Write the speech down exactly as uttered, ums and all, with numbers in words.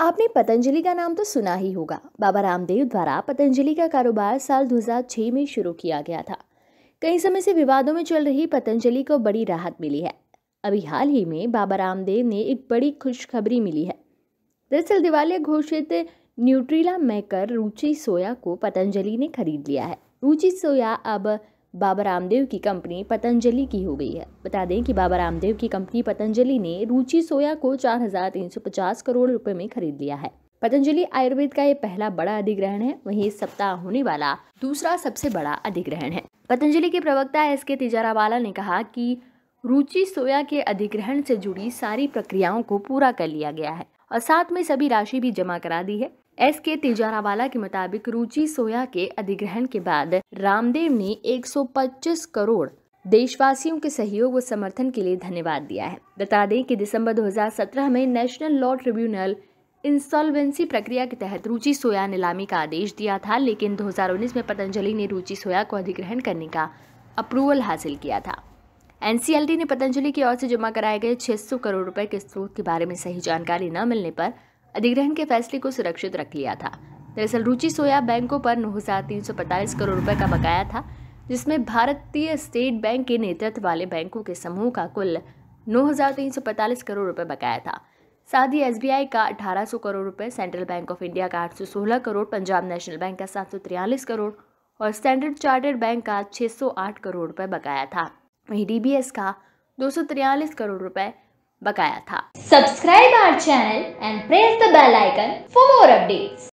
आपने पतंजलि का नाम तो सुना ही होगा। बाबा रामदेव द्वारा पतंजलि का कारोबार साल दो हज़ार छह में शुरू किया गया था। कई समय से विवादों में चल रही पतंजलि को बड़ी राहत मिली है। अभी हाल ही में बाबा रामदेव ने एक बड़ी खुशखबरी मिली है। दरअसल दिवालिया घोषित न्यूट्रीला मेकर रुचि सोया को पतंजलि ने खरीद लिया है। रुचि सोया अब बाबा रामदेव की कंपनी पतंजलि की हो गई है। बता दें कि बाबा रामदेव की कंपनी पतंजलि ने रुचि सोया को चार हज़ार तीन सौ पचास करोड़ रुपए में खरीद लिया है। पतंजलि आयुर्वेद का ये पहला बड़ा अधिग्रहण है, वहीं इस सप्ताह होने वाला दूसरा सबसे बड़ा अधिग्रहण है। पतंजलि के प्रवक्ता एस के तिजारावाला ने कहा कि रुचि सोया के अधिग्रहण से जुड़ी सारी प्रक्रियाओं को पूरा कर लिया गया है और साथ में सभी राशि भी जमा करा दी है। एस के तिजारावाला के मुताबिक रुचि सोया के अधिग्रहण के बाद रामदेव ने एक सौ पच्चीस करोड़ देशवासियों के सहयोग व समर्थन के लिए धन्यवाद दिया है। बता दें कि दिसंबर दो हज़ार सत्रह में नेशनल लॉ ट्रिब्यूनल इंसॉल्वेंसी प्रक्रिया के तहत रुचि सोया नीलामी का आदेश दिया था, लेकिन दो हज़ार उन्नीस में पतंजलि ने रुचि सोया को अधिग्रहण करने का अप्रूवल हासिल किया था। एन सी एल टी ने पतंजलि की ओर से जमा कराए गए छह सौ करोड़ रुपए के स्रोत के बारे में सही जानकारी न मिलने पर अधिग्रहण के फैसले को सुरक्षित रख लिया था। दरअसल रुचि सोया बैंकों पर नौ हज़ार तीन सौ पैंतालीस करोड़ रुपए का बकाया था, जिसमें भारतीय स्टेट बैंक के नेतृत्व वाले बैंकों के समूह का कुल नौ हज़ार तीन सौ पैंतालीस करोड़ रुपए बकाया था। साथ ही एस बी आई का अठारह सौ करोड़ रुपए, सेंट्रल बैंक ऑफ इंडिया का आठ सौ सोलह करोड़, पंजाब नेशनल बैंक का सात सौ तैंतालीस करोड़ और स्टैंडर्ड चार्टर्ड बैंक का छह सौ आठ करोड़ रुपए बकाया था। वहीं डी बी एस का दो सौ तिरालीस करोड़ रुपए बकाया था। Subscribe our channel and press the bell icon for more updates.